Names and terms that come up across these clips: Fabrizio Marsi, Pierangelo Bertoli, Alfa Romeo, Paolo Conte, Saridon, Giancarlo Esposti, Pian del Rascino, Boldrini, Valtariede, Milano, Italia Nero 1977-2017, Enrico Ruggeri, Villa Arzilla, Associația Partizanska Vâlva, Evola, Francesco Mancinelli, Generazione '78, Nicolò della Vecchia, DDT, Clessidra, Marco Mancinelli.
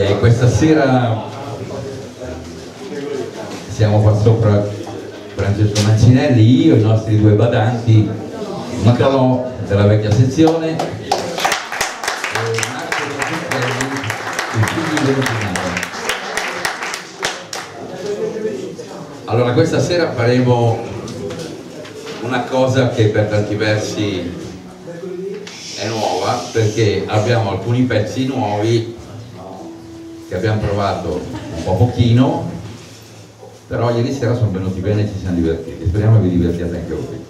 E questa sera siamo qua sopra Francesco Mancinelli, io, i nostri due badanti, Nicolò della Vecchia sezione e Marco Mancinelli, il figlio dell'ordinario. Allora, questa sera faremo una cosa che per tanti versi è nuova, perché abbiamo alcuni pezzi nuovi che abbiamo provato un po' pochino, però ieri sera sono venuti bene e ci siamo divertiti. Speriamo che vi divertiate anche voi.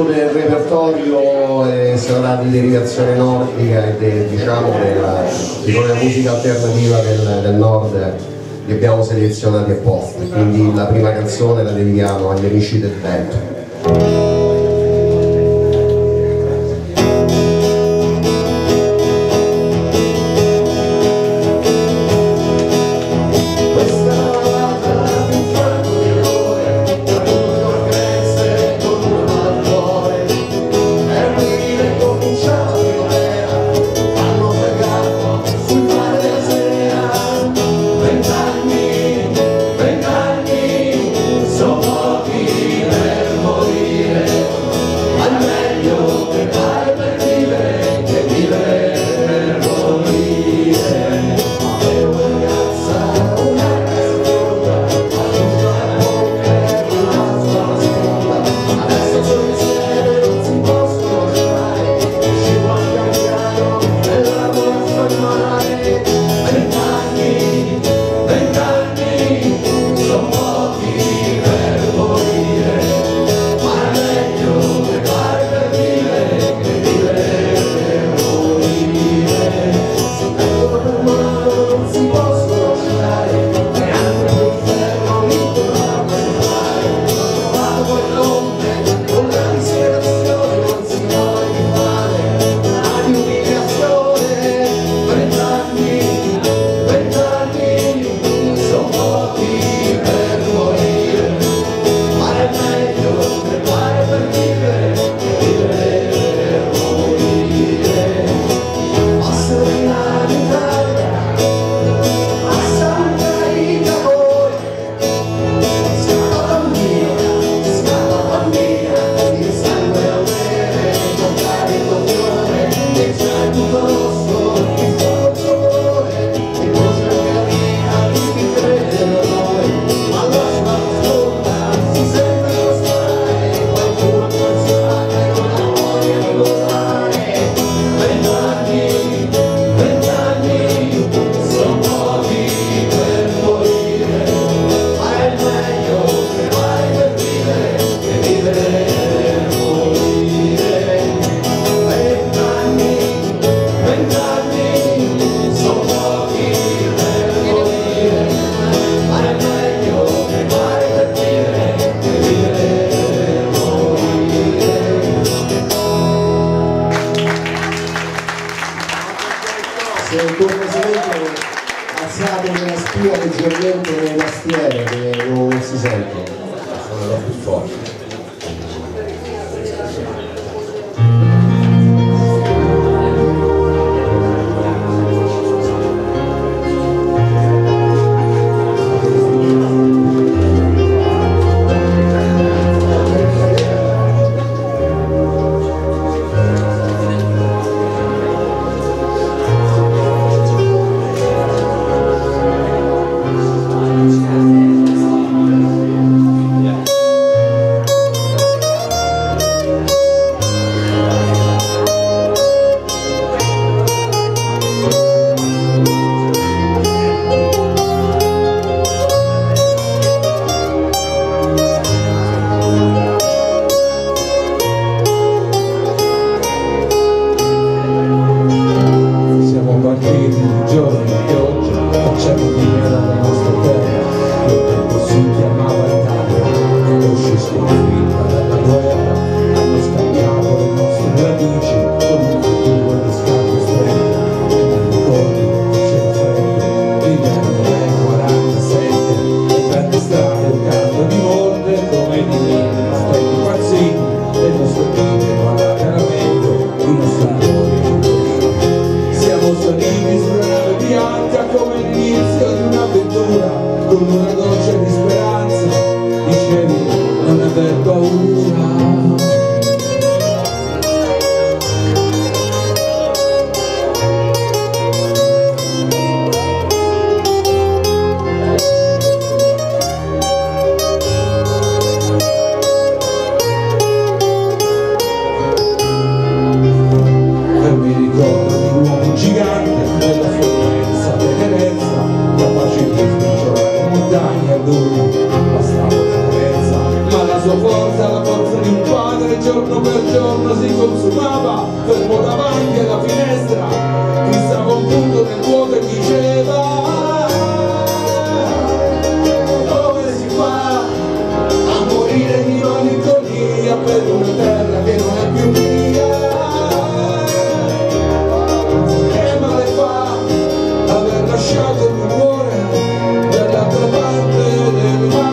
molto del repertorio sarà di derivazione nordica e della musica alternativa del nord che abbiamo selezionati apposta, quindi la prima canzone la dedichiamo agli amici del Veneto. donna si consumava, fermo davanti alla finestra, chi stava un punto nel vuoto e diceva: per una terra che non è più mia, che male fa aver lasciato il cuore dall'altra parte del mare.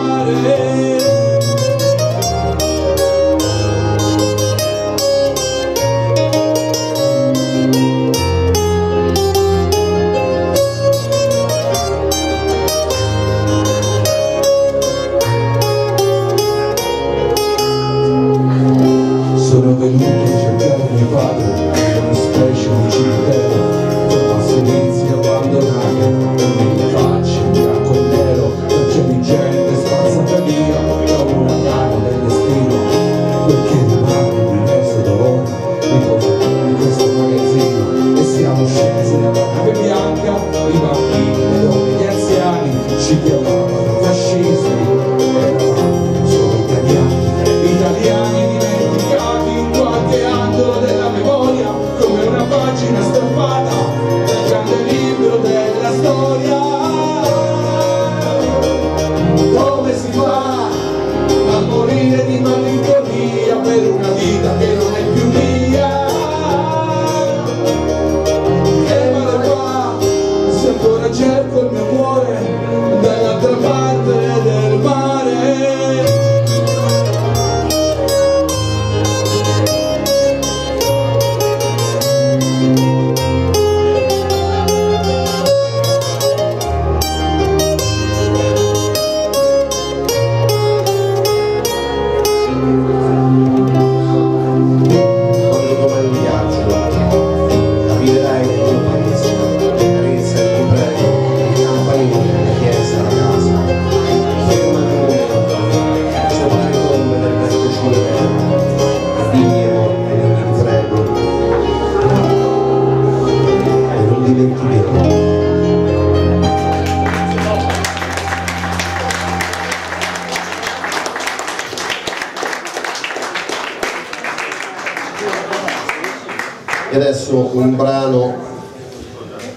Un brano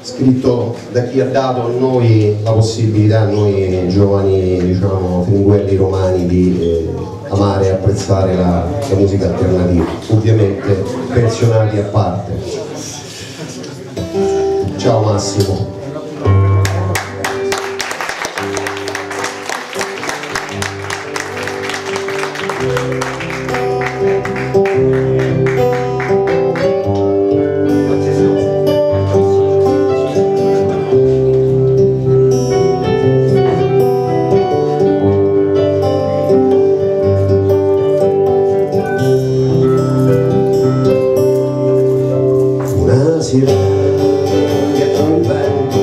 scritto da chi ha dato a noi la possibilità, noi giovani, diciamo, fringuelli romani, di amare e apprezzare la musica alternativa, ovviamente pensionati a parte. Ciao Massimo. Dietro il vento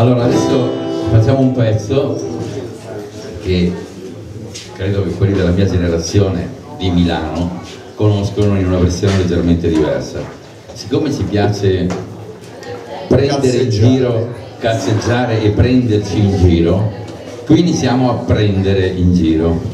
Allora adesso facciamo un pezzo che credo che quelli della mia generazione di Milano conoscono in una versione leggermente diversa. Siccome ci piace prendere in giro, cazzeggiare e prenderci in giro, qui iniziamo a prendere in giro.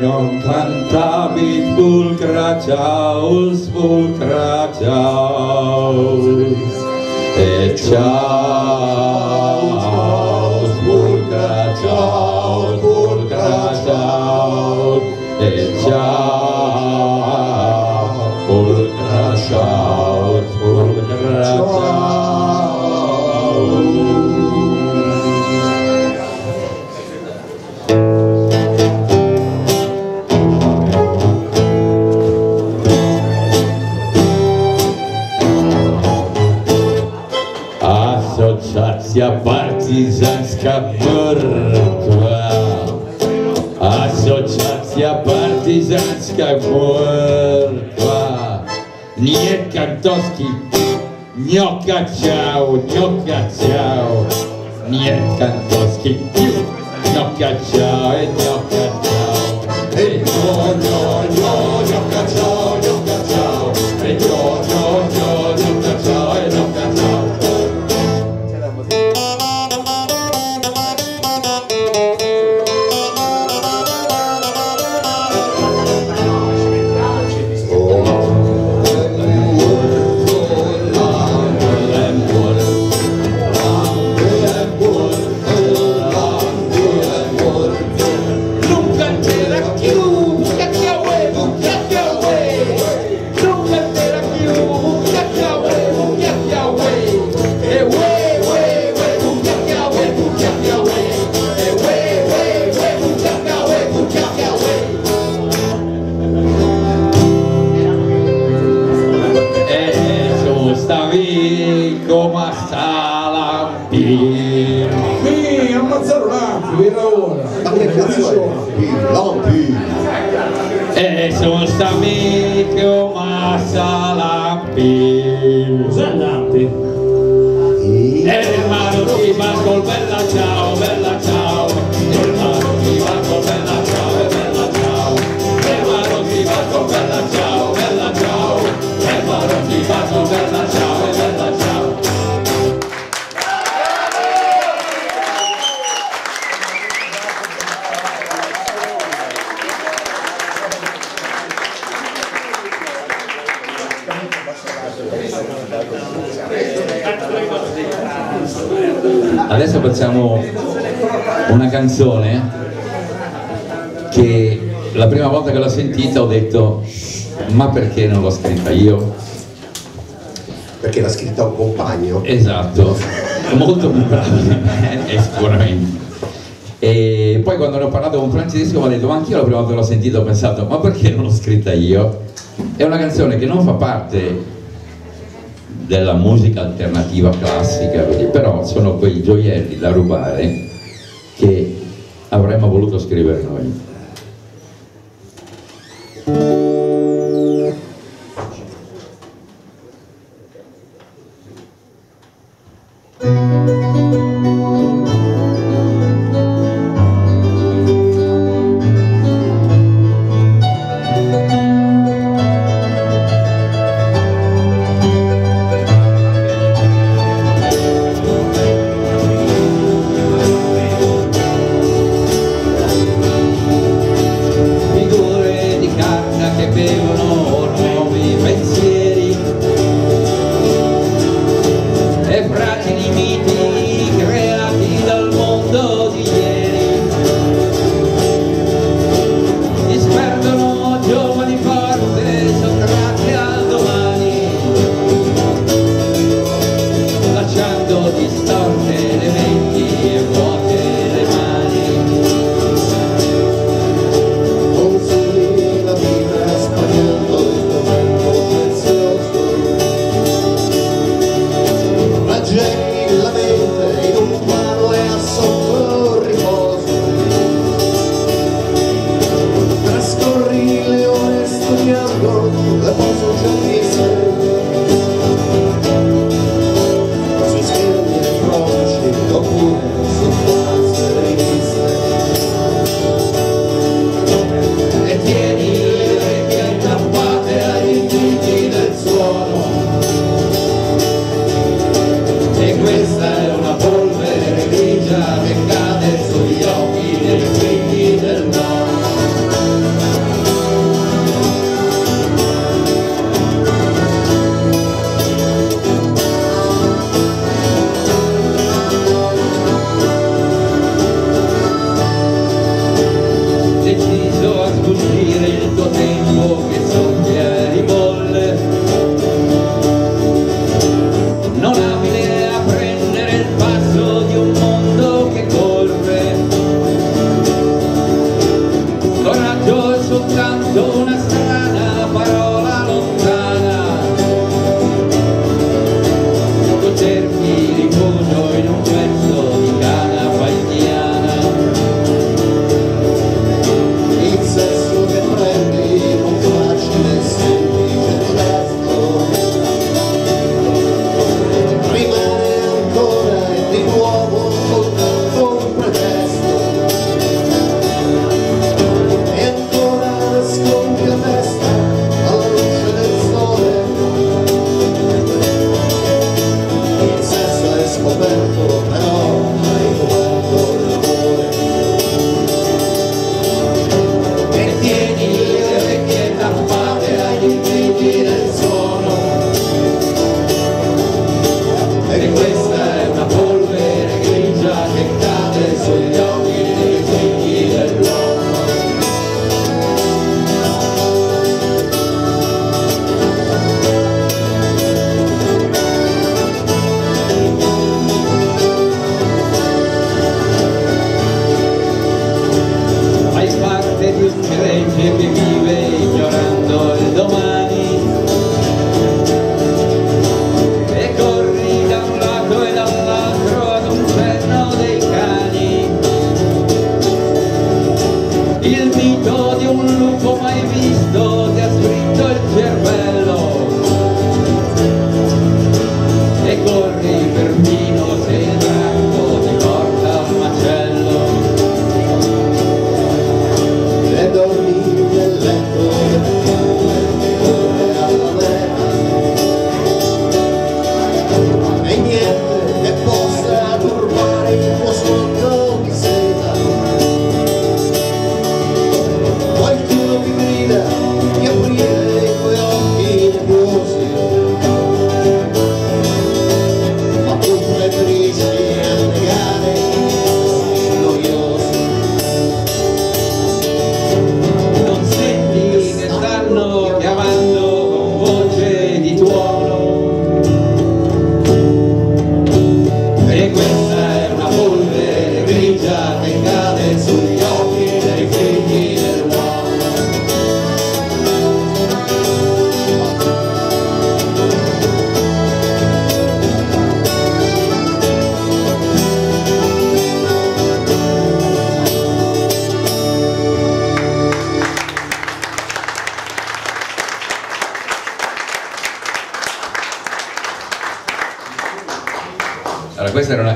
Nunca Marco, era ora. Ma che cazzo è? Lampi. E sono amico massa lampi. Cos'è lampi? E il mano ti va col bella ciao, bella ciao. E il mano ti va col bella ciao, bella ciao. E il mano ti va col bella ciao, bella ciao. E il mano ti va col bella ciao, bella ciao. Adesso facciamo una canzone che la prima volta che l'ho sentita ho detto ma perché non l'ho scritta io? Perché l'ha scritta un compagno? Esatto, molto più bravo di me sicuramente. E poi quando ne ho parlato con Francesco mi ha detto ma anch'io la prima volta che l'ho sentita ho pensato ma perché non l'ho scritta io? È una canzone che non fa parte della musica alternativa classica, però sono quei gioielli da rubare che avremmo voluto scrivere noi. Non abile a prendere il passo di un mondo che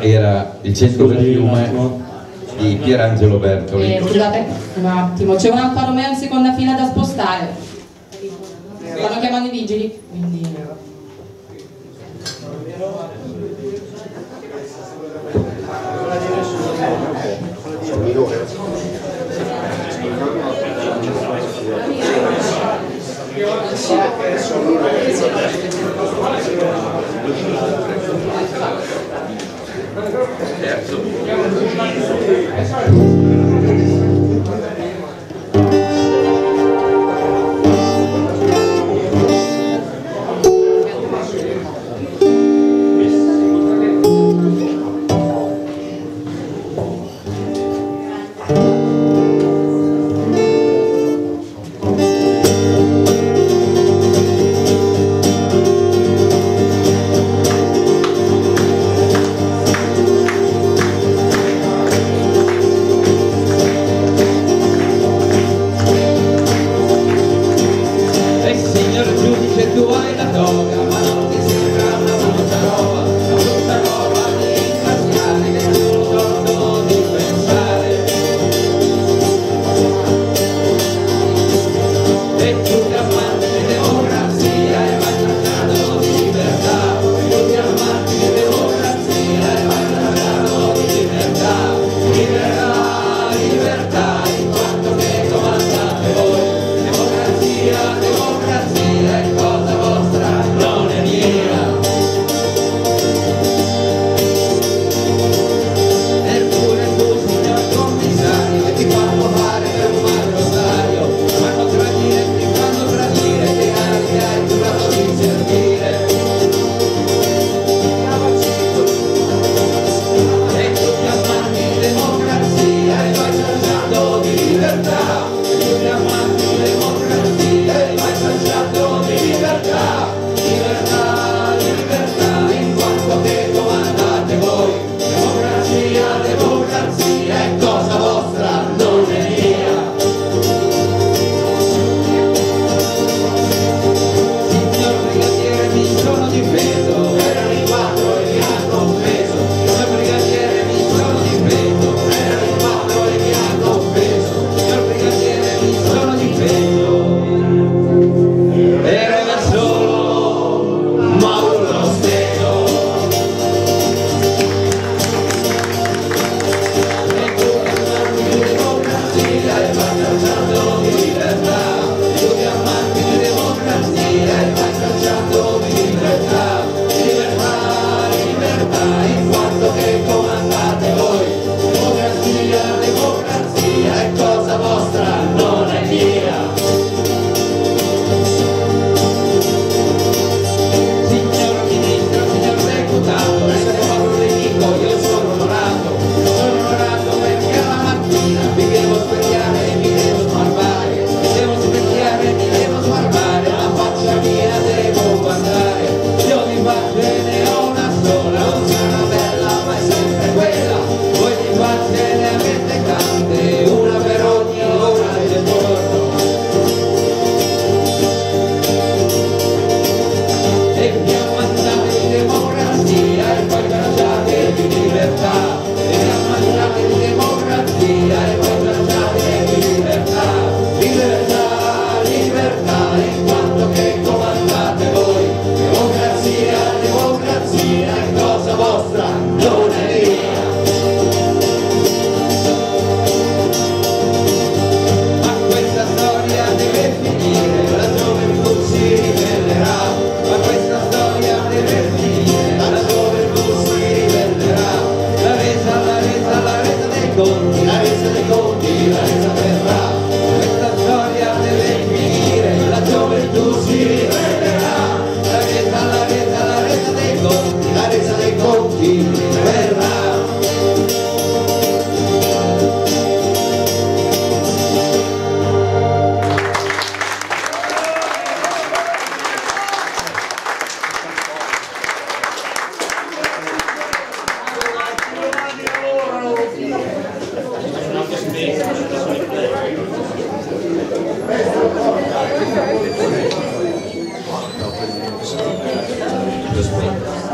era il centro del fiume di Pierangelo Bertoli. Scusate un attimo, c'è un Alfa Romeo in seconda fila da spostare, stanno chiamando i vigili, quindi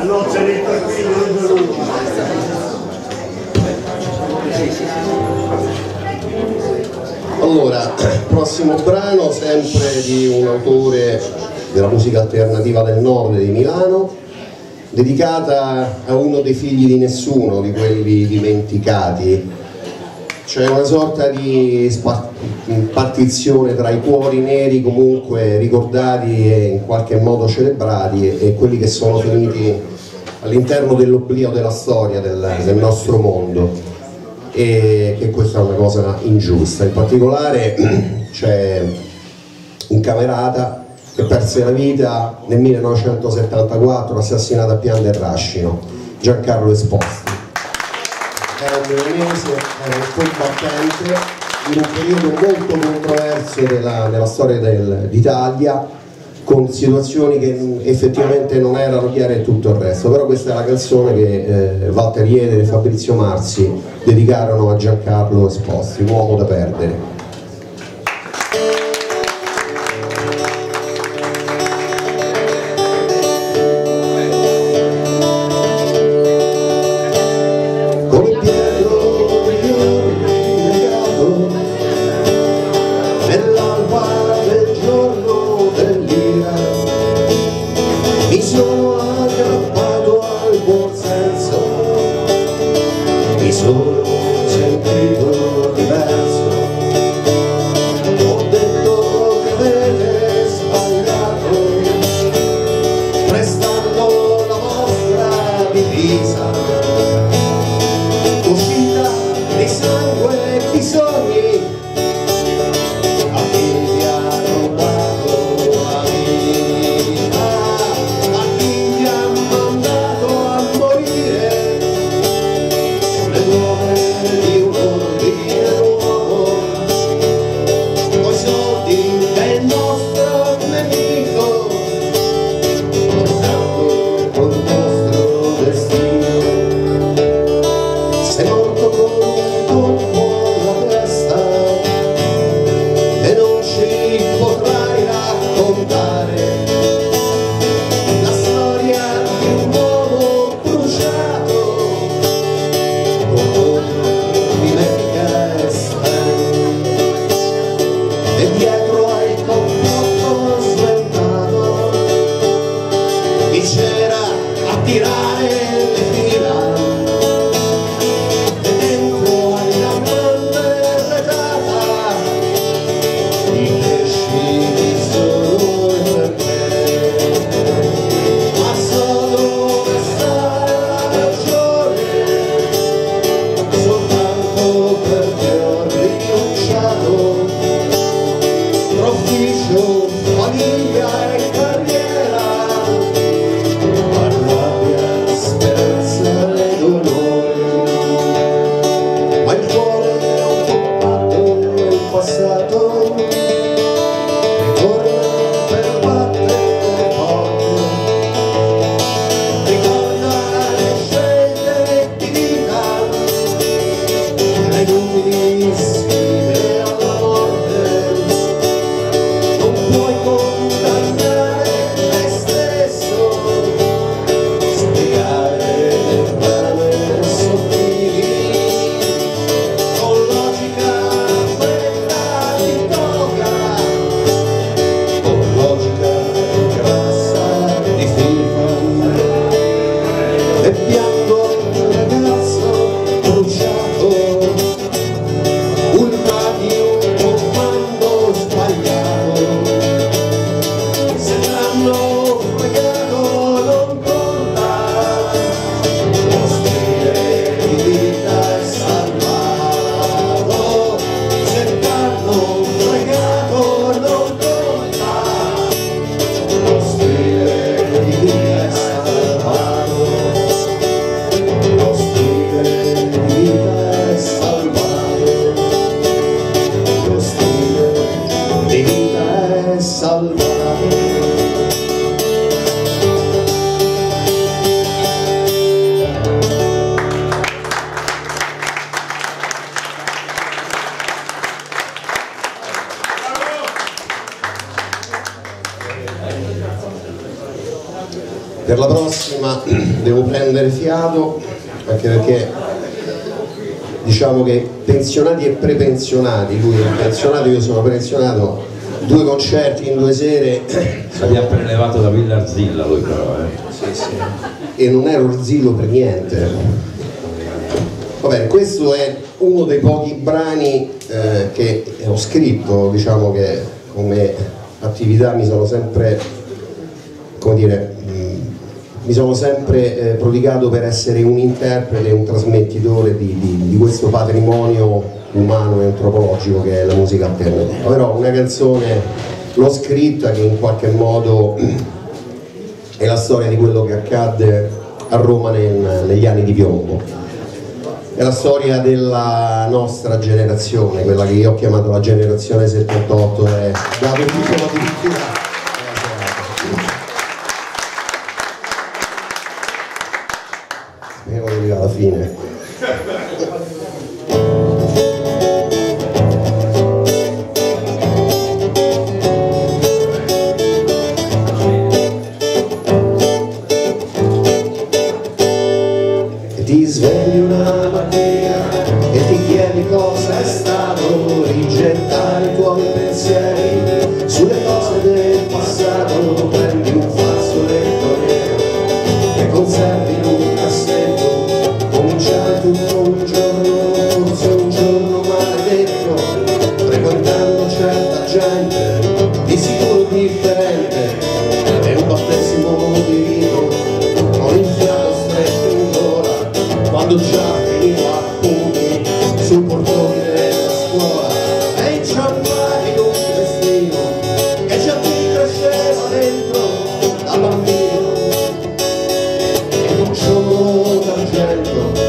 allora c'è lì tranquillo, non è venuto. Allora, prossimo brano, sempre di un autore della musica alternativa del nord di Milano, dedicata a uno dei figli di nessuno, di quelli dimenticati. Cioè una sorta di partizione tra i cuori neri comunque ricordati e in qualche modo celebrati e quelli che sono finiti all'interno dell'oblio della storia del nostro mondo, e che questa è una cosa ingiusta. In particolare c'è un camerata che perse la vita nel 1974, assassinato a Pian del Rascino, Giancarlo Esposti. Era un milanese, era un combattente in un periodo molto controverso della storia d'Italia, con situazioni che effettivamente non erano chiare e tutto il resto, però questa è la canzone che Valtariede e Fabrizio Marsi dedicarono a Giancarlo Esposti, un uomo da perdere. Per la prossima devo prendere fiato, anche perché diciamo che pensionati e prepensionati, lui è pensionato, io sono pensionato, 2 concerti in 2 sere. L'abbiamo prelevato da Villa Arzilla lui però, Sì, sì. E non era Orzillo per niente. Vabbè, questo è uno dei pochi brani che ho scritto, diciamo che come attività mi sono sempre, come dire, mi sono sempre prodigato per essere un interprete, un trasmettitore di questo patrimonio umano e antropologico che è la musica alternativa. Però una canzone l'ho scritta che in qualche modo è la storia di quello che accadde a Roma negli anni di piombo, è la storia della nostra generazione, quella che io ho chiamato la generazione 78, è dato il titolo addirittura. Alla fine e ti svegli una mattina e ti chiedi cosa è stato, rigettare i tuoi pensieri sulle cose del passato, prendi un fazzoletto nero e conservi in un cassetto. Cominciare tutto un giorno, forse un giorno maledetto, frequentando certa gente, di sicuro differente, è un battesimo di rito, con il fiato stretto in gola, quando già veniva a pugni sul portone della scuola, e già mai un destino, che già ti cresceva dentro, da bambino, e non solo d'argento.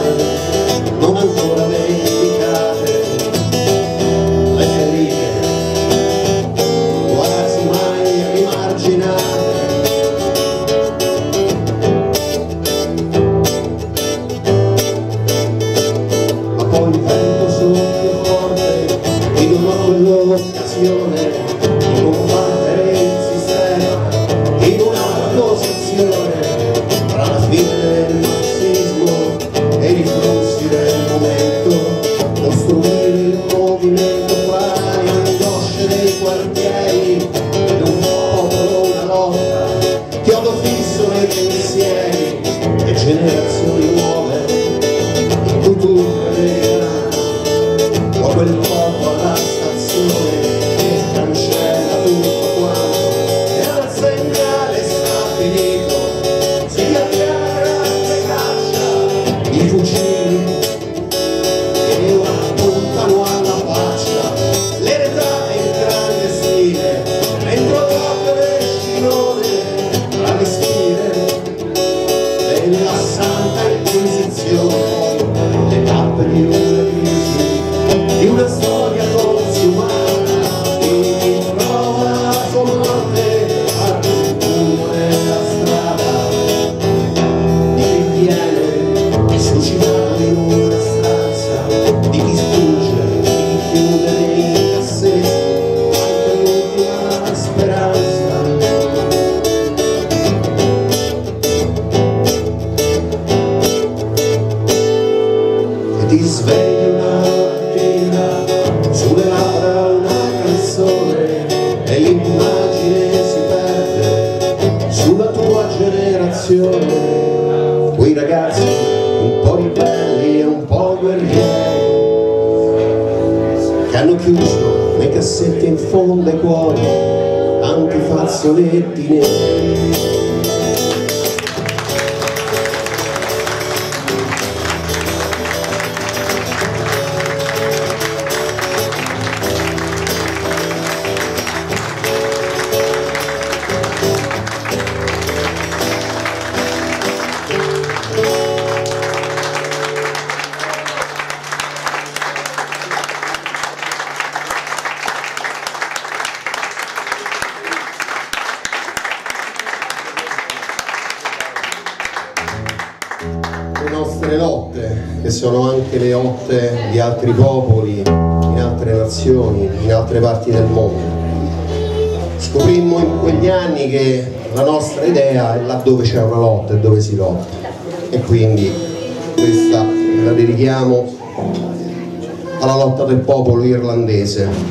ricordare, non ancora vendicate, le ferite, quasi mai rimarginate. Ma poi il vento soffia forte, mi donò quell'occasione di combattere il sistema in una posizione tra la sfida del marxismo e i riflussi del momento, costruire il movimento fra le angosce dei quartieri ed un popolo, una lotta, chiodo fisso nei pensieri e generazioni nuove in cui tu crederà, o quel popolo alla stazione che cancella tutto quanto e al segnale stabilito si avviare le caccia, i fucili che ora puntano alla faccia, l'eredità in grande stile dentro del scinone tra le sfide della Santa Inquisizione, le tappe di una crisi, di una storia consumata che trova la sua morte al buio della strada, di chi viene suscitato in una stanza, di chi sfugge, di chi chiude nei cassetti anche l'ultima speranza. Ti svegli una mattina, sulle labbra una canzone e l'immagine si perde sulla tua generazione. Quei ragazzi un po' ribelli e un po' guerrieri che hanno chiuso nei cassetti in fondo ai cuori tanti fazzoletti neri. Le lotte, che sono anche le lotte di altri popoli, in altre nazioni, in altre parti del mondo. Scoprimmo in quegli anni che la nostra idea è là dove c'è una lotta e dove si lotta, e quindi questa la dedichiamo alla lotta del popolo irlandese.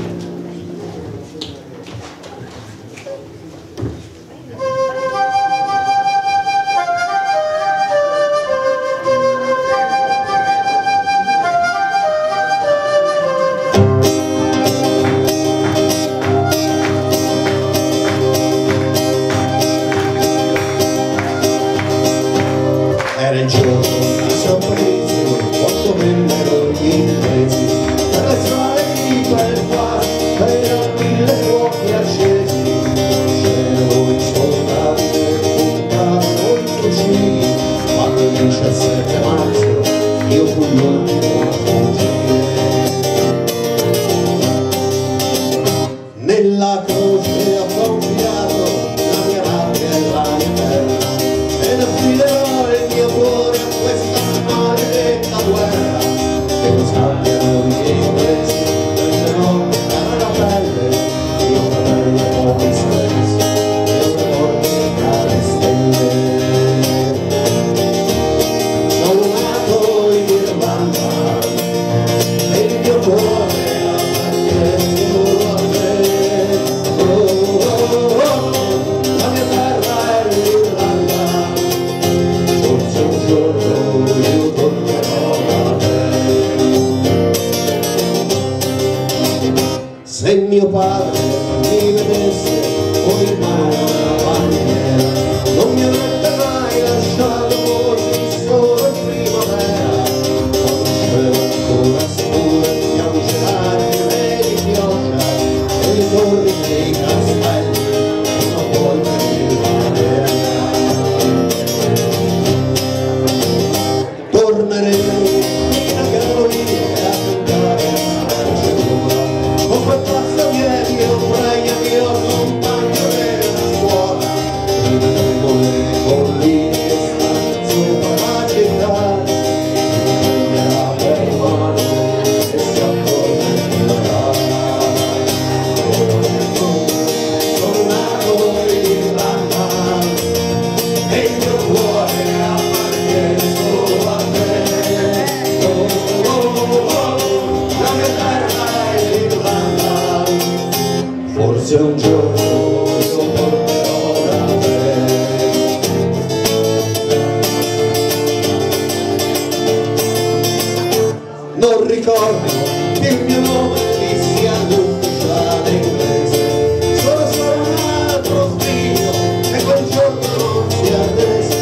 non ricordo che il mio nome sia l'ufficiale inglese, sono solo un altro figlio e quel giorno non si attese,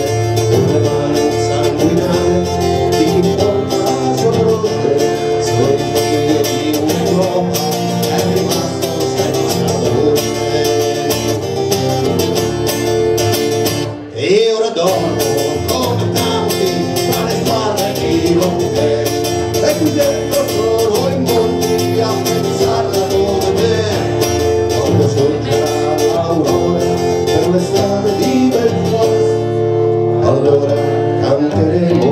una mano insanguinata di chi porta solo te, suoi figli di un uomo è rimasto senza dolore. E ora dormo come tanti tra le squadre di Londra, e qui dentro sono in molti a pensarla come me, quando sorgerà l'aurora per le strade di Belfast, allora canteremo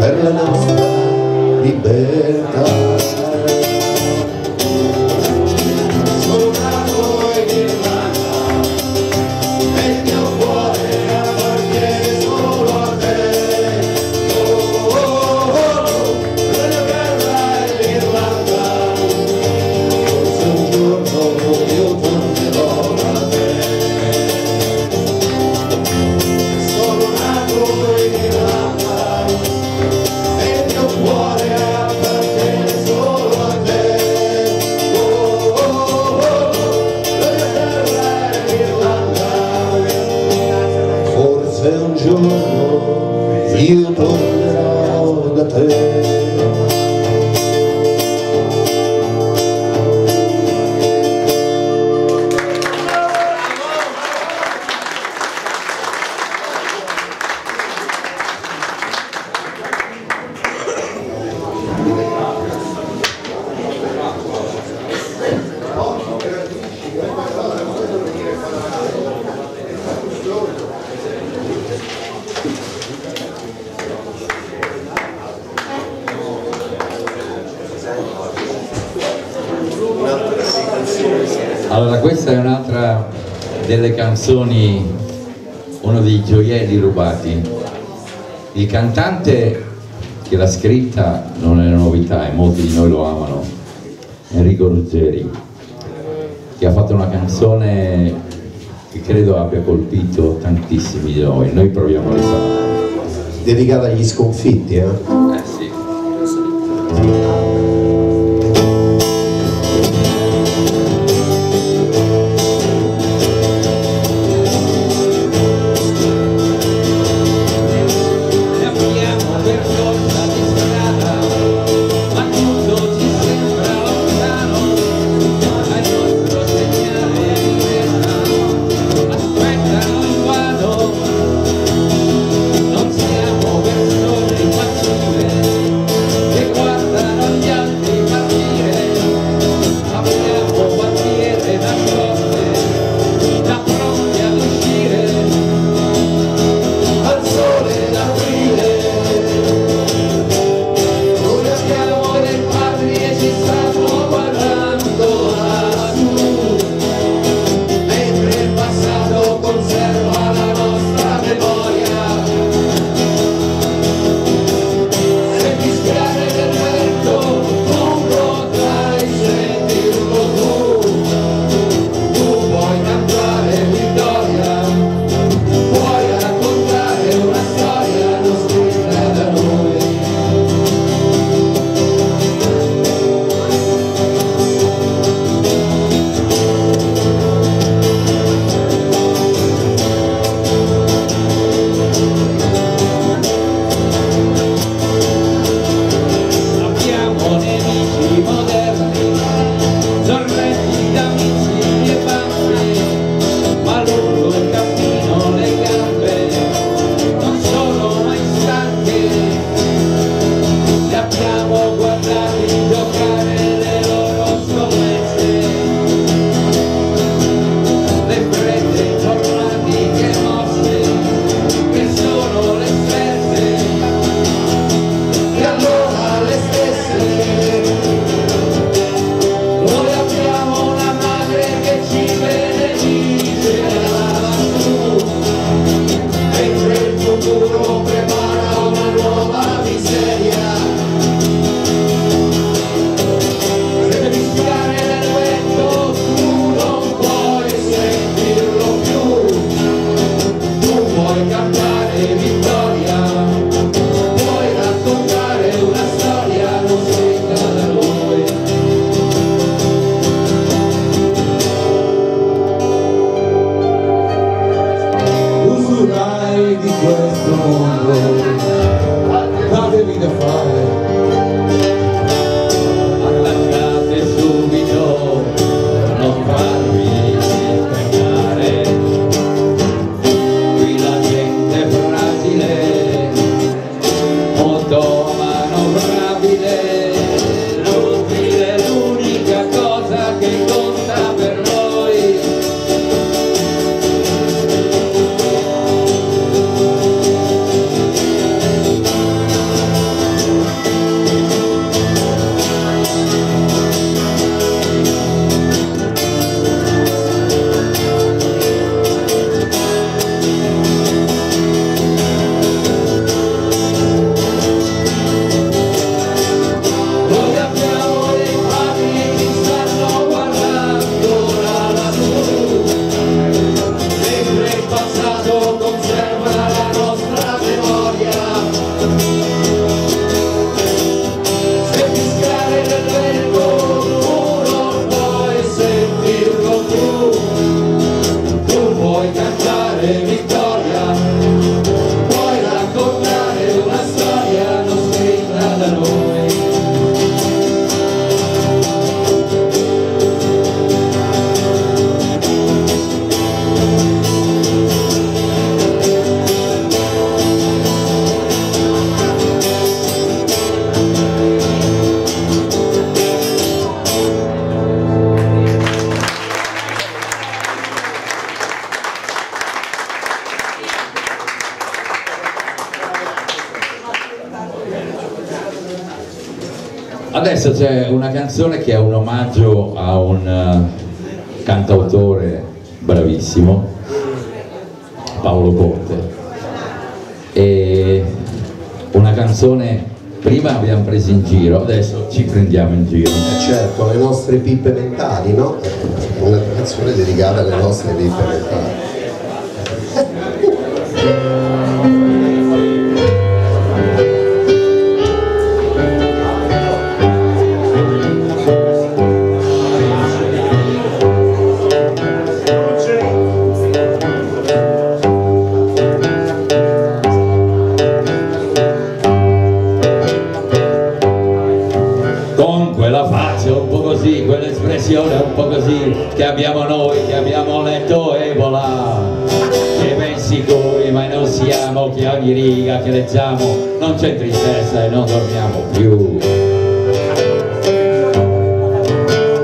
per la nostra libertà. Io tornerò da te. Allora, questa è un'altra delle canzoni, uno dei gioielli rubati. Il cantante che l'ha scritta non è una novità e molti di noi lo amano, Enrico Ruggeri, che ha fatto una canzone che credo abbia colpito tantissimi di noi. Noi proviamo a risalire. Dedicata agli sconfitti, eh? Adesso c'è una canzone che è un omaggio a un cantautore bravissimo, Paolo Conte, e una canzone prima abbiamo preso in giro, adesso ci prendiamo in giro. Certo, le nostre pippe mentali, no? Una canzone dedicata alle nostre pippe mentali. Un po' così che abbiamo noi, che abbiamo letto e voilà, che ben sicuri ma non siamo, che ogni riga che leggiamo non c'è tristezza e non dormiamo più,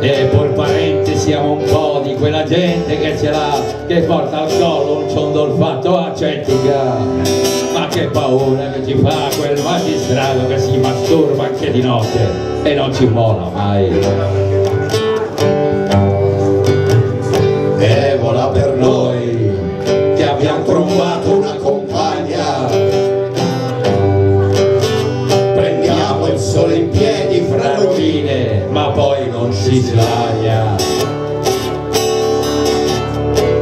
e pur parente siamo un po' di quella gente che ce l'ha, che porta al collo un ciondol fatto a Cettica, ma che paura che ci fa quel magistrato che si masturba anche di notte e non ci mola mai. Per noi che abbiamo trovato una compagna, prendiamo il sole in piedi fra rovine, ma poi non si slagna.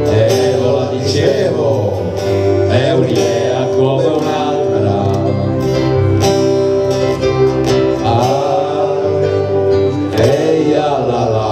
E la dicevo, è un'idea come un'altra. Ah, eia la la.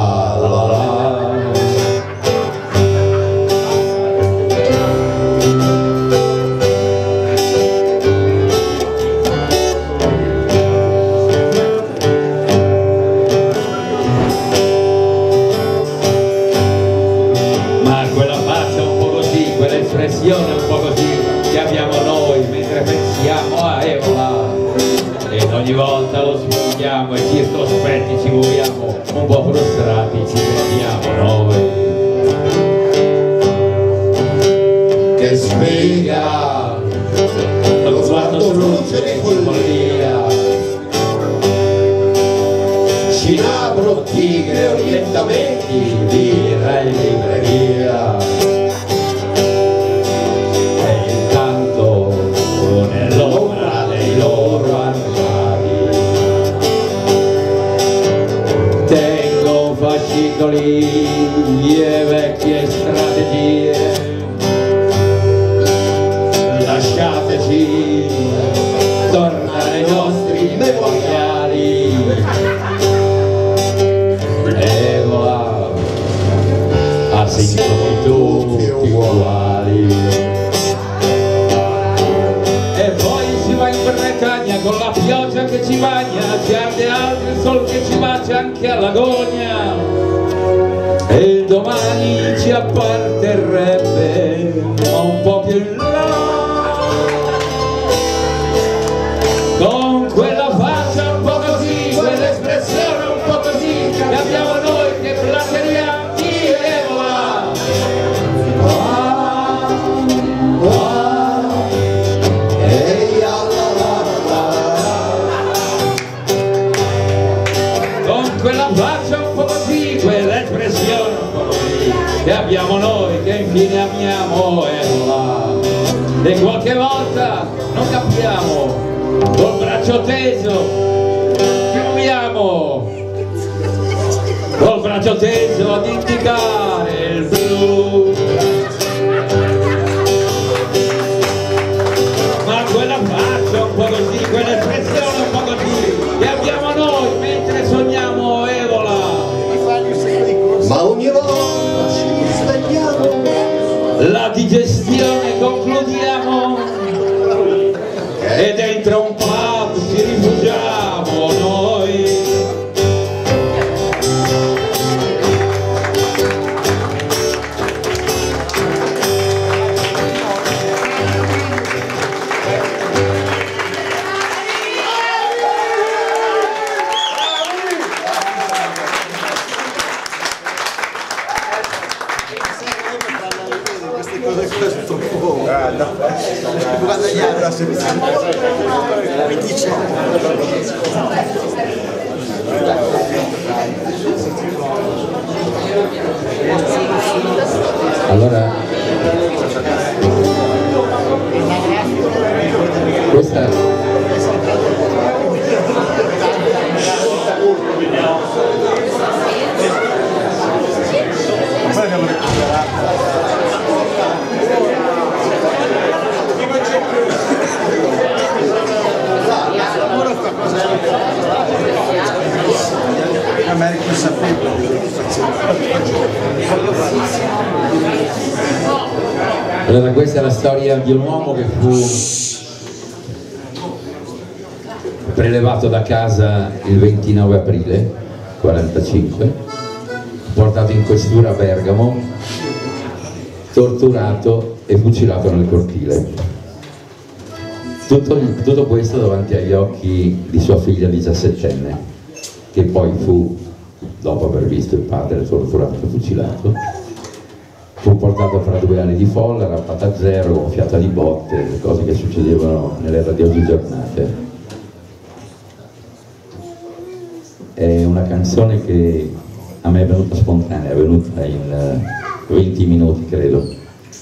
Un po' così che abbiamo noi mentre pensiamo a Evola, ed ogni volta lo sfogliamo e circospetti ci muoviamo, un po' frustrati ci prendiamo noi. Che sfiga lo sguardo luce di follia, cinabro, tigre, orientamenti, birra e libreria. Le vecchie strategie, lasciateci tornare ai nostri memoriali. E voilà, a sentire tutti uguali. E poi si va in Bretagna con la pioggia che ci bagna, ci arde altri il sol che ci bacia anche all'agonia. E domani ci apparterrebbe un po' più in là, con quella faccia un po' così, quell'espressione un po' così che abbiamo noi che platteriamo chi e va. Che abbiamo noi che infine amiamo e qualche volta non capiamo, col braccio teso chiudiamo, col braccio teso ad indicare il blu, ma quella faccia un po' così, quell'espressione un po' così che abbiamo noi mentre sogniamo Evola, ma ogni volta la digestione concludiamo e dentro un pub ci rifugiamo noi. sapeva quello che faceva. Allora questa è la storia di un uomo che fu prelevato da casa il 29 aprile 1945, portato in questura a Bergamo, torturato e fucilato nel cortile. Tutto questo davanti agli occhi di sua figlia 17enne, che poi fu, dopo aver visto il padre torturato e fucilato, fu portato fra 2 anni di folla, rampata a zero, gonfiata di botte, le cose che succedevano nelle radiogiornate. È una canzone che a me è venuta spontanea, è venuta in 20 minuti credo.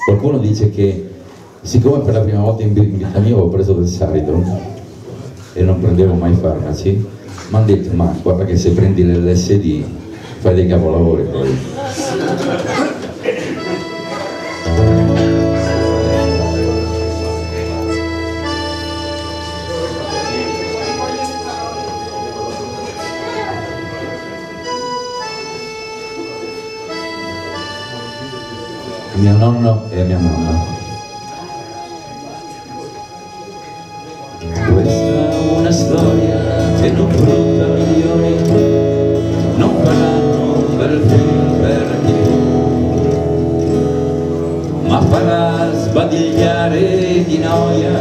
Qualcuno dice che siccome per la prima volta in vita mia avevo preso del Saridon e non prendevo mai farmaci, mi hanno detto ma guarda che se prendi l'LSD fai dei capolavori poi. Mio nonno e mia mamma. Questa è una storia che non brutta milioni, non faranno un bel film per te, ma farà sbadigliare di noia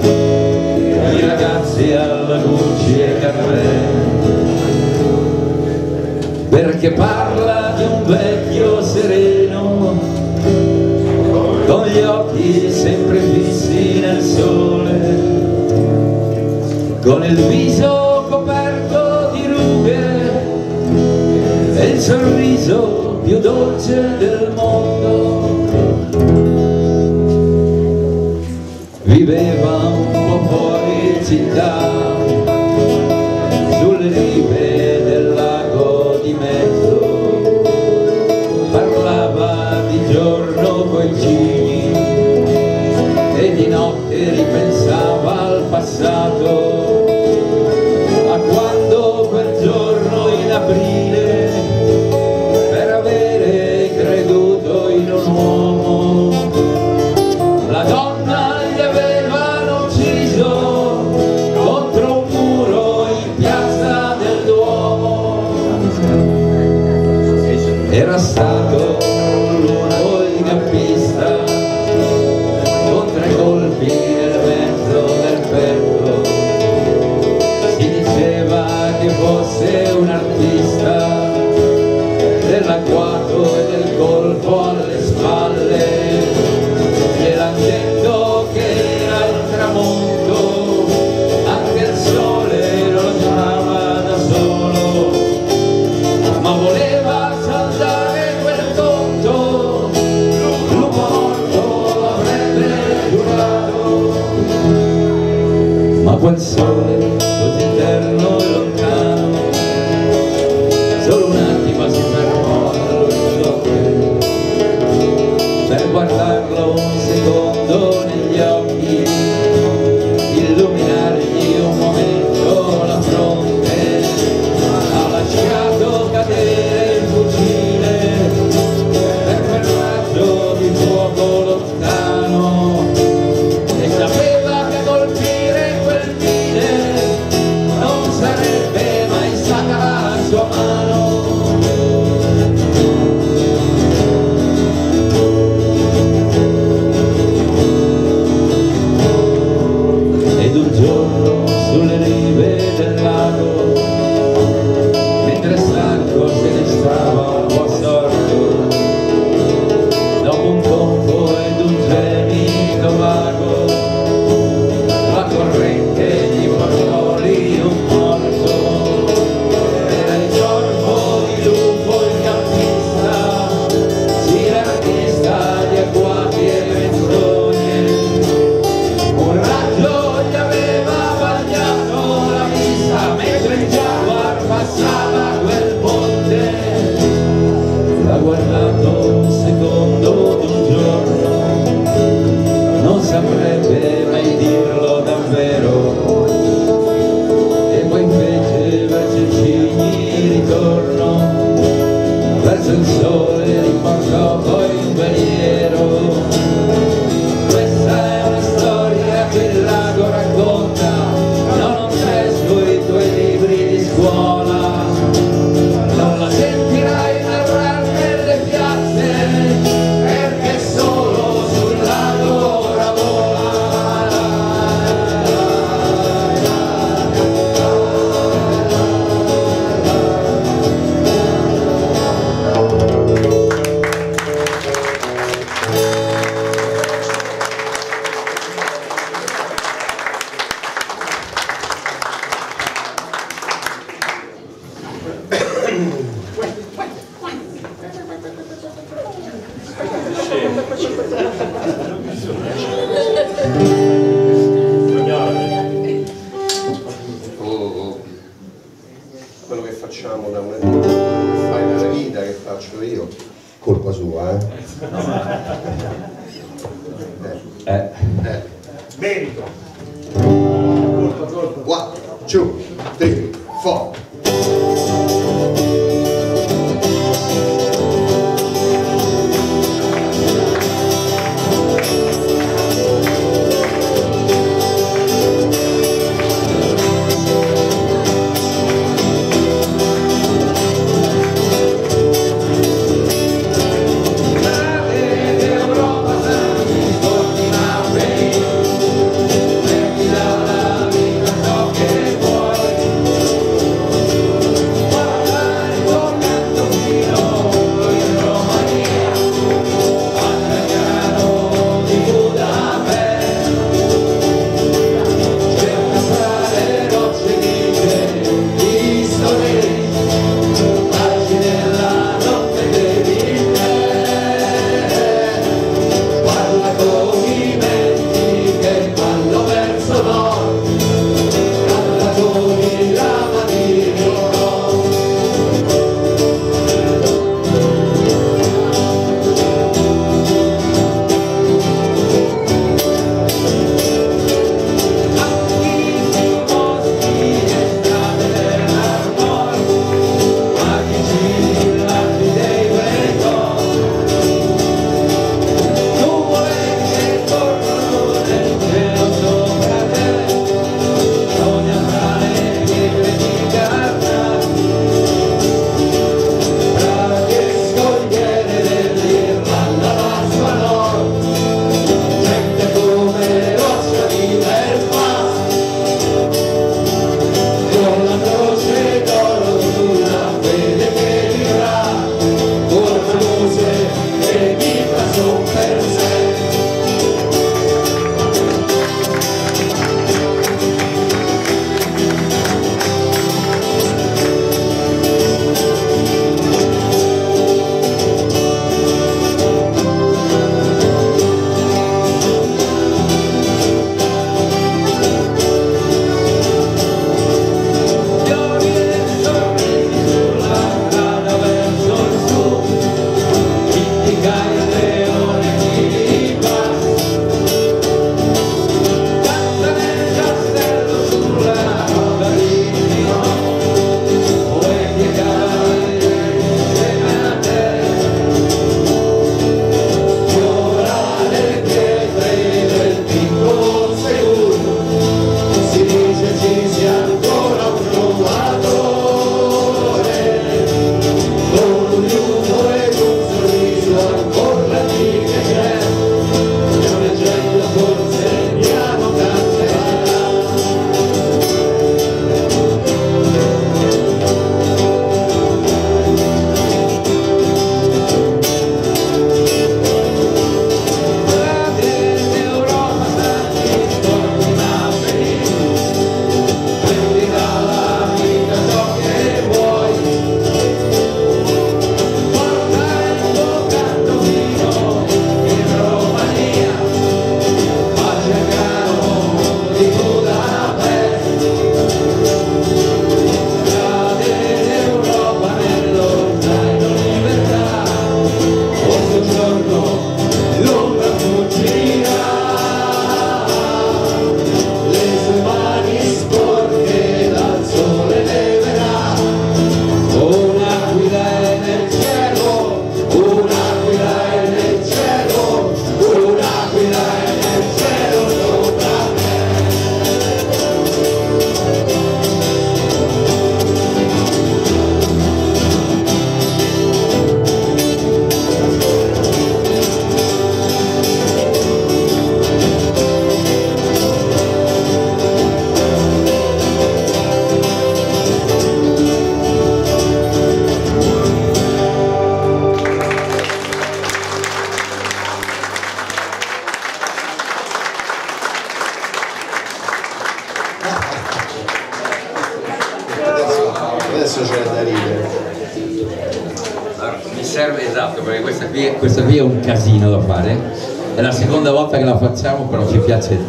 i ragazzi alla luce e caffè, perché parla di un vecchio sereno con gli occhi sempre fissi nel sole, con il viso coperto di rughe e il sorriso più dolce del mondo. Viveva un po' fuori città, sulle rive del lago di mezzo, parlava di giorno coi cibi, di notte ripensava al passato, a quando quel giorno in aprile, per avere creduto in un uomo, la donna gli avevano ucciso contro un muro in piazza del Duomo. Era stato un lungo gabbista, colpi nel mezzo del petto, si diceva che fosse un artista dell'agguato e del colpo alle spalle, gliel'han detto che era il tramonto, anche il sole lo lasciava da solo, ma voleva saldare quel conto, l'uomo morto l'avrebbe. Ma quel sole così eterno e lontano, solo un attimo si fermò all'orizzonte per guardarlo un secondo negli occhi, illuminargli un momento la fronte, ha lasciato cadere il fucile per quel raggio di fuoco lontano. Gli aveva bagnato la vista quello che facciamo da una vita, che faccio io, colpa sua, eh? Merito. Colpa. 1, 2, 3, 4.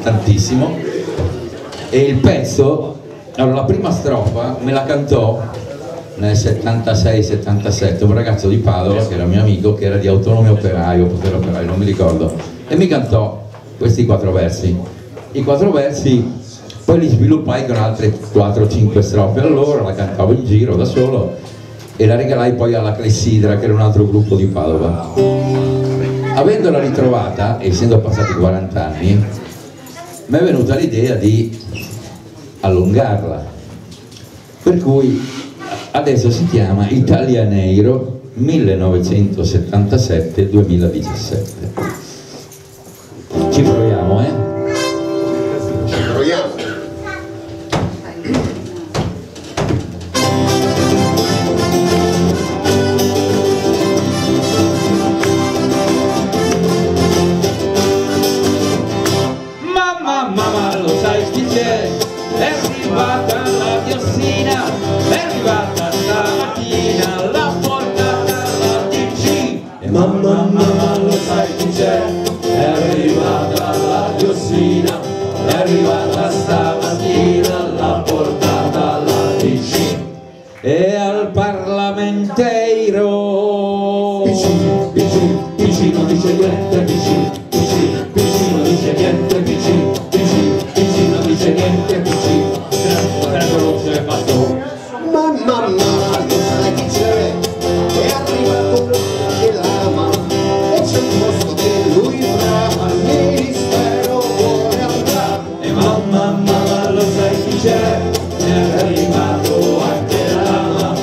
Tantissimo. E il pezzo, allora, la prima strofa me la cantò nel 76-77, un ragazzo di Padova che era mio amico, che era di Autonomio Operaio, Potere Operaio, non mi ricordo, e mi cantò questi quattro versi. I quattro versi poi li sviluppai con altre 4-5 strofe, allora la cantavo in giro da solo e la regalai poi alla Clessidra, che era un altro gruppo di Padova. Avendola ritrovata, essendo passati 40 anni, mi è venuta l'idea di allungarla, per cui adesso si chiama Italia Nero 1977-2017. Ci proviamo, eh? Ci proviamo. Mamma, mamma, lo sai chi c'è? È arrivata la diossina, è arrivata stamattina la portata alla TG. E mamma, mamma, lo sai chi c'è? È arrivata la diossina, è arrivata stamattina la portata alla TG. E al Parlamenteiro PC, PC, PC non dice niente, PC, PC, PC non dice niente, PC, PC, PC non dice niente, PC, non ce l'è fatto. Mamma, mamma, che sai chi c'è? È arrivato che l'ama e c'è un posto che lui brama, al ministero vuole andare. E mamma, mamma, lo sai chi c'è? È arrivato anche l'ama,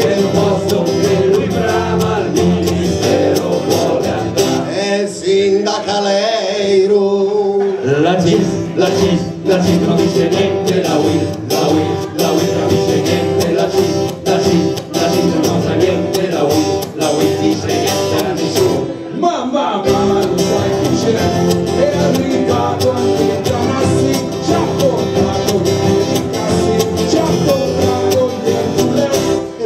c'è un posto che lui brama, al ministero vuole andare. E sindacaleiro la CIS, la CIS, la CIS non dice niente, la UIL, la UIL, la UIL non dice niente, la CIS, la CIS, la CIS non sa niente, la UIL dice niente a nessuno. Mamma, mamma, non sai chi c'è, è arrivato anche da Marsi, ci ha portato gli incassi, ci ha portato gli entulet.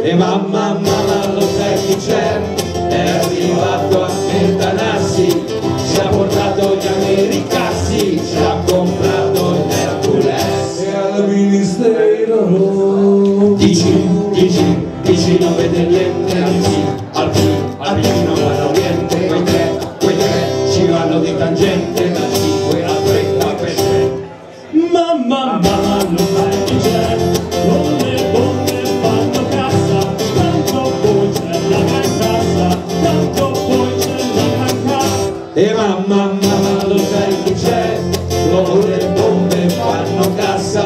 E mamma, mamma, lo sai chi c'è, è arrivato anche da Nassi, ci ha portato gli americassi, ci ha comprato gli Hercules. E al ministero dici, dici, dici non vede niente, al P non vanno niente, quei tre ci vanno di tangente, da 5 a 30%. Mamma, mamma, lo sai chi c'è, con le bombe fanno cassa, tanto poi c'è la carcassa, tanto poi c'è la carcassa. E mamma, mamma, lo sai chi c'è, con le bombe fanno cassa,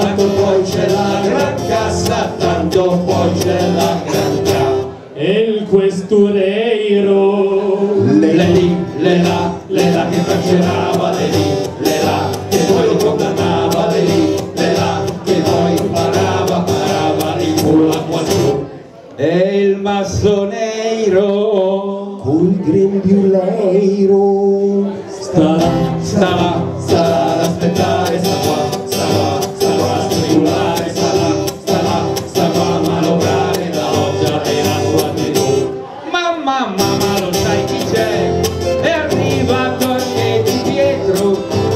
tanto poi c'è la gran cassa, tanto poi c'è la gran cassa. E il questureiro le là che faceva le là che poi condannava, le là che poi parava, parava di culo qua giù. E il massoneiro col grembiuleiro stava ad aspettare, stava a speculare, stava a manovrare la loggia dell'acqua di lui. Mamma, mamma, lo sai chi c'è? È arrivato anche di dietro,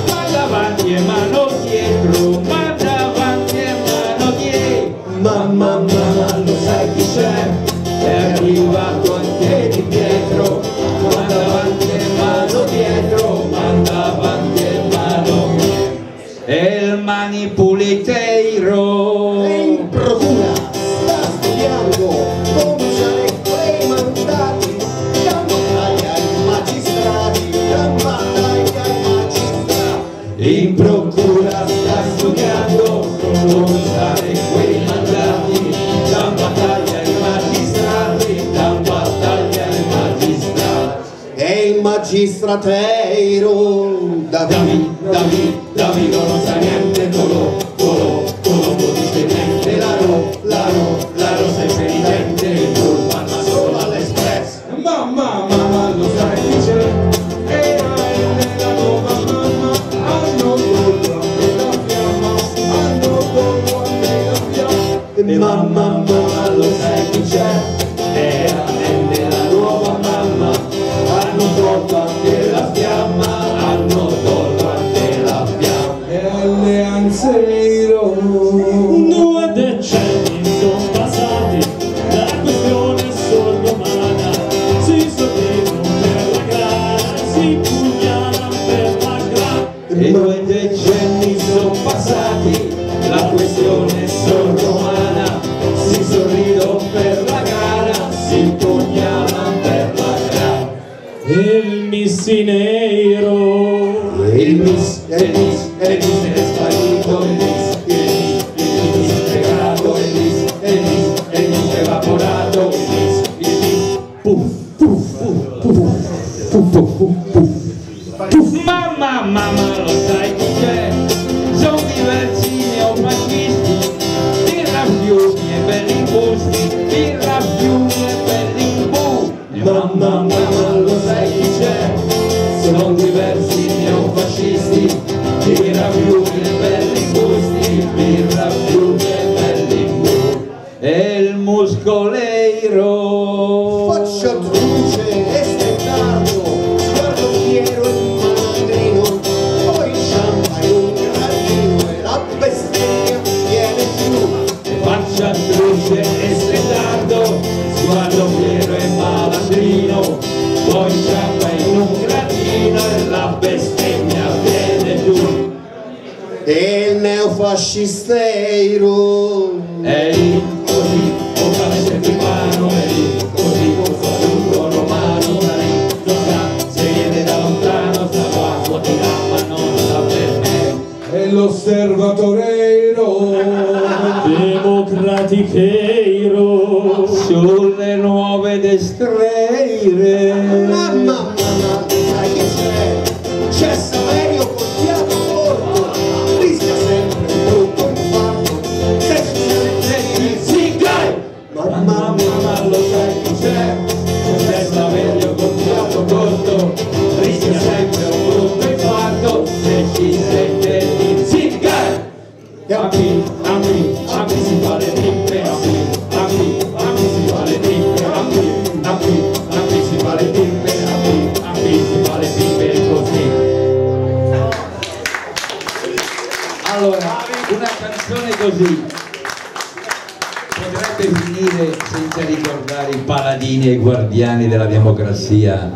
ma davanti e mano dietro, ma davanti e mano dietro. Mamma, mamma, lo sai chi c'è? È arrivato anche di dietro, ma davanti e mano dietro, ma davanti e mano dietro. E il manipoliteiro è in procura, sta studiando come usare quei mandati, da battaglia ai magistrati, da battaglia ai magistrati. In procura sta studiando come usare quei mandati, da battaglia ai magistrati, da battaglia ai magistrati. E il magistrateiro Davide non sa niente, Colò non dice niente, la Ro sei intelligente, il pullman ma solo all'Express. Mamma, mamma, lo sai chi c'è? Era mamma, hanno collo anche la fiamma, hanno collo anche la fiamma. Mamma, mamma, lo sai chi c'è? Era nella nuova mamma, hanno tolto anche la fiamma, hanno tolto anche la fiamma. E alleanze non decenni sono passati. Nero. Elis, espalito, Elis, pegado, Elis, evaporado, Elis, puff. Mamma, lo sai chi c'è? Sono diversi neofascisti, birra più e belli gusti, birra più e belli bu. Mamma, lo sai chi c'è? Sono diversi neofascisti, birra più e belli gusti, birra più e belli bu. E il muscoleiro faccia truce e spettacolo, sguardo fiero e truce e stretardo, sguardo fiero e malandrino, poi sciampa in un gradino e la bestemmia viene giù. E il neofascisteiro è lì così, con palese primano, è lì così, con saluto romano, da lì non sa, se viene da lontano, sta qua, cuotirà, ma non sa per me. E l'osservatoreiro democraticheiro sulle nuove destreire. Mamma, sai che c'è Saverio col fiato corto, rischia sempre il brutto infarto, se ci zingare. Mamma, lo sai che c'è Saverio col fiato corto, rischia sempre un brutto infarto, se ci sente di zingare. A me si fa le trippe, a me si fa le trippe, a me si fa le trippe, a me si fa le trippe così. Allora, una canzone così potrebbe finire senza ricordare i paladini e i guardiani della democrazia,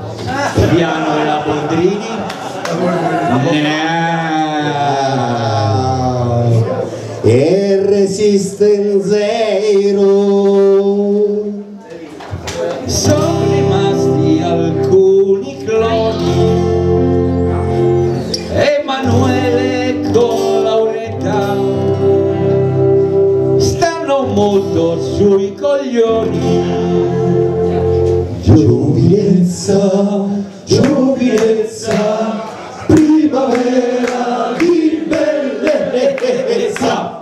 Piano e la Boldrini. E resistenzero sono rimasti alcuni cloni, Emanuele con Lauretta stanno molto sui coglioni. Giovinezza, primavera di bellezza.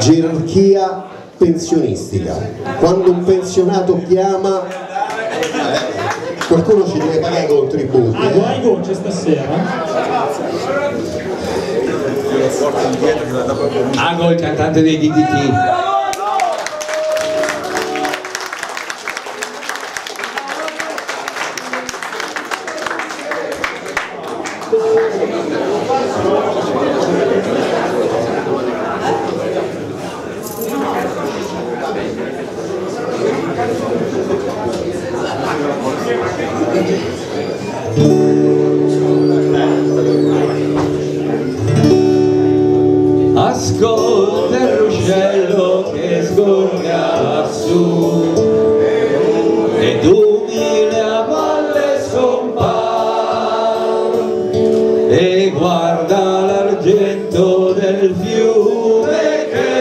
Gerarchia pensionistica. Quando un pensionato chiama, qualcuno ci deve pagare i contributi. Hai voce stasera? Ago, il cantante dei DDT. Ascolta il ruscello che sgorga su ed umile a valle scompar, e guarda l'argento del fiume che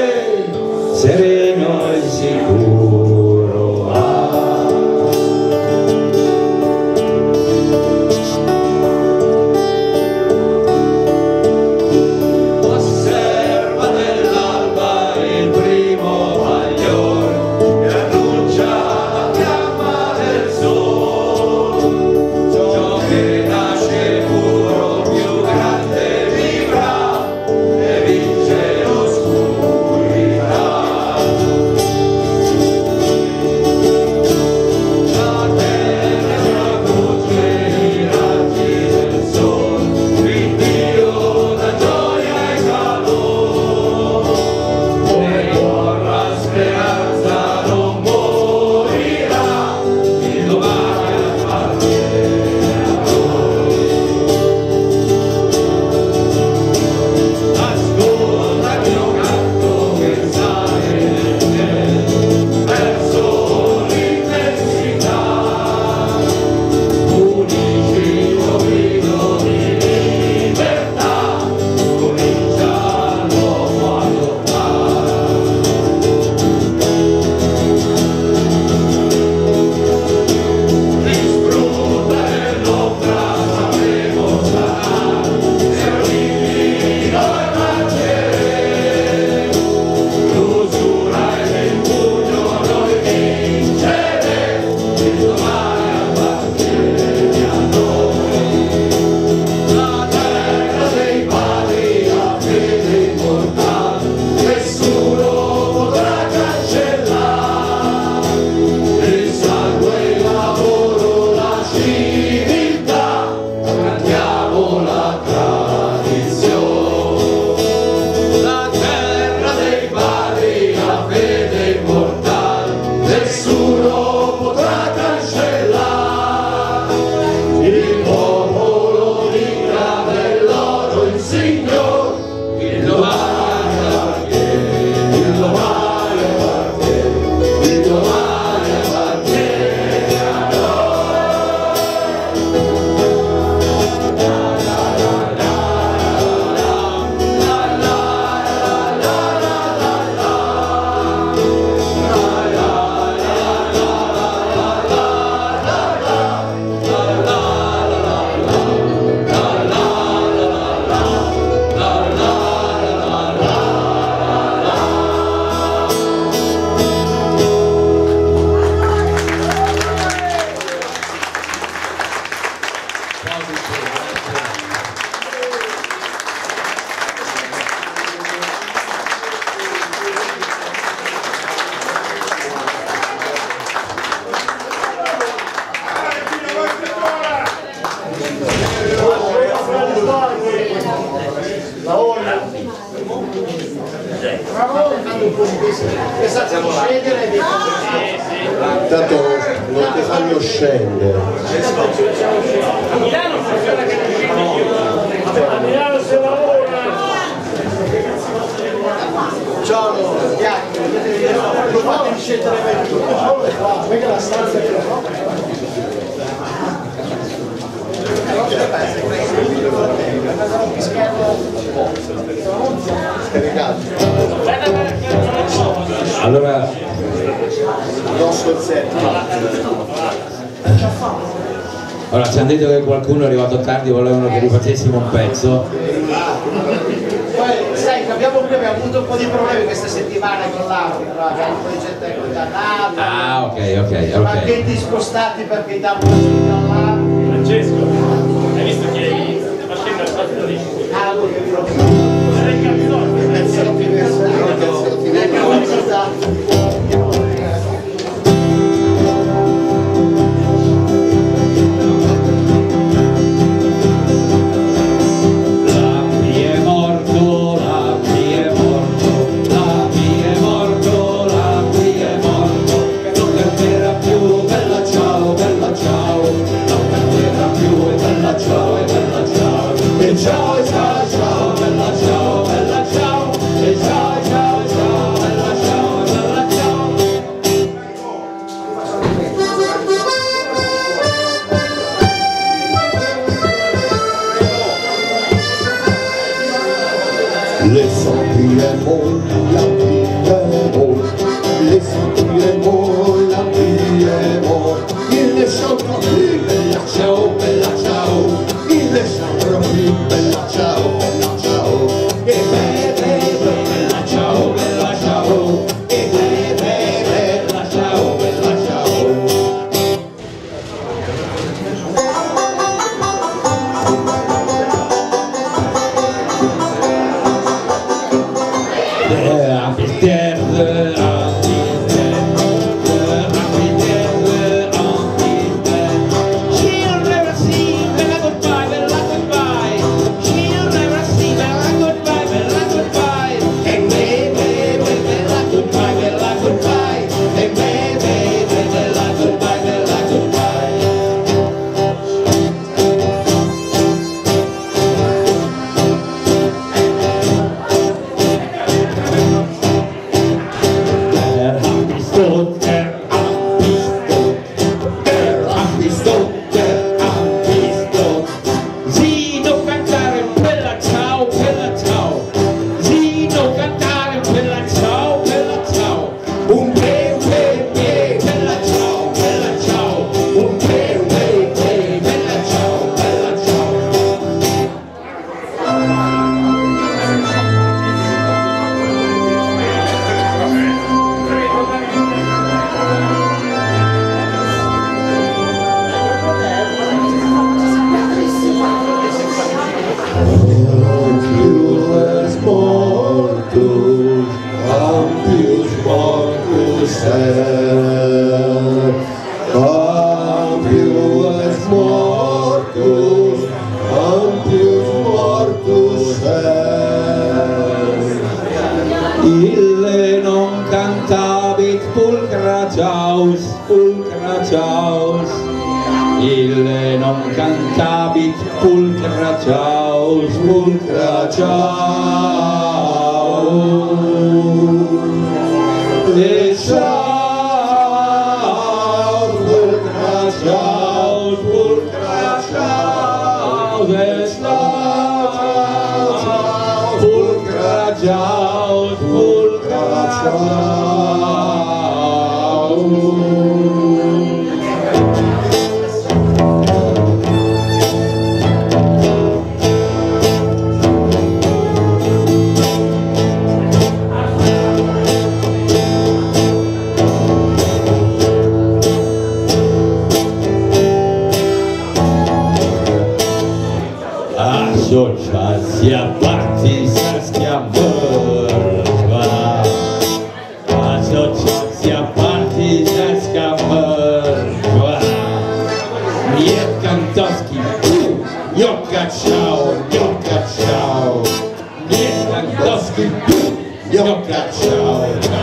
sereno e sicuro ha. Allora, ci hanno detto che qualcuno è arrivato tardi, volevano che rifacessimo un pezzo. Poi, sai, abbiamo avuto un po' di problemi questa settimana con l'audio, abbiamo un po' di gente con Dannato. Ah, ok. Ma anche discostati perché davano là. Francesco, hai visto che stai facendo il fatto di... Ah, lui che vi Associația Partizanska Vâlva, Asociația Partizanska Vâlva. Mie Kantovski, eu caceau, eu caceau. Mie Kantovski, eu caceau, eu caceau.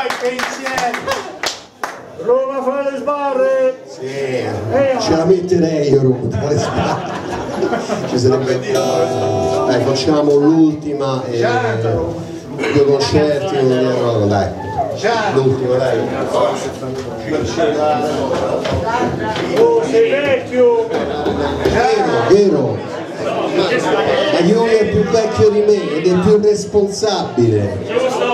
Noi che insieme. Roma fa le sbarre. Sì. Ce la metterei io Roma tra le sbarre. Ci sarebbe. Dai, facciamo l'ultima e due concerti. No, dai. L'ultimo, dai. Oh, sei vecchio. Vero. Ma io è più vecchio di me ed è più responsabile. Giusto.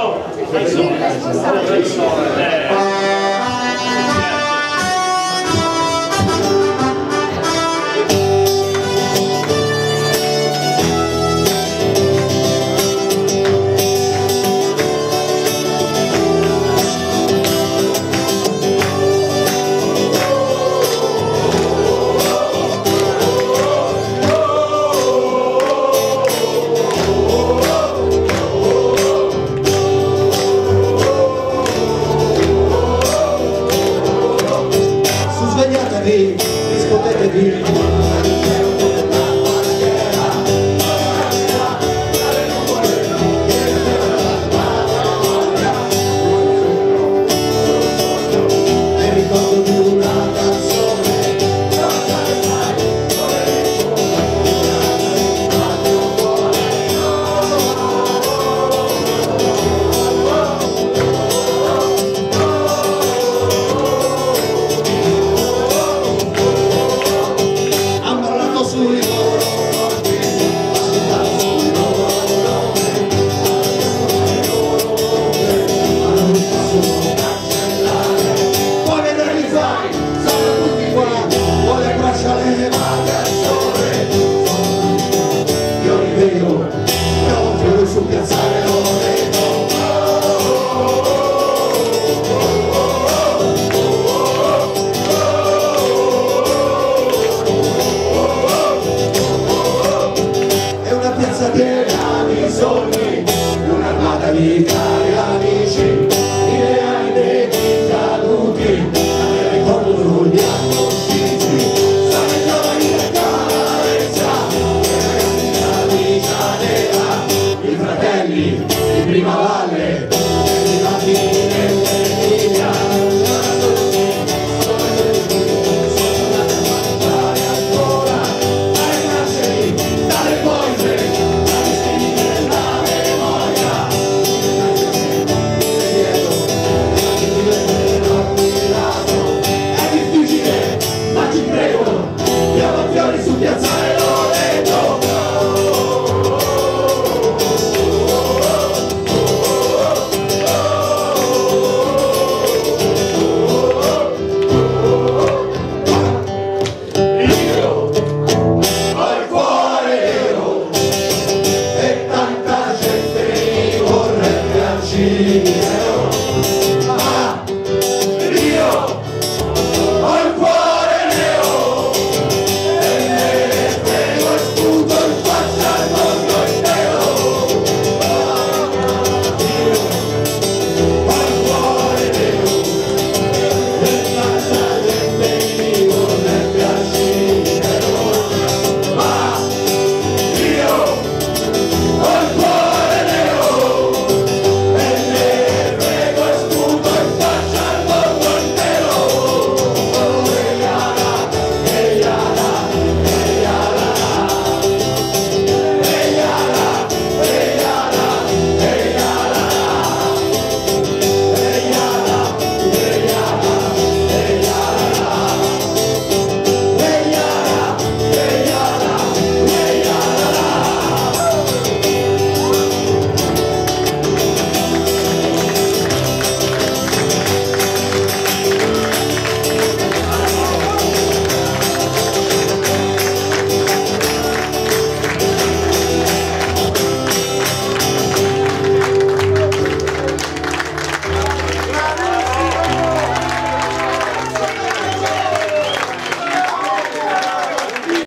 Yeah.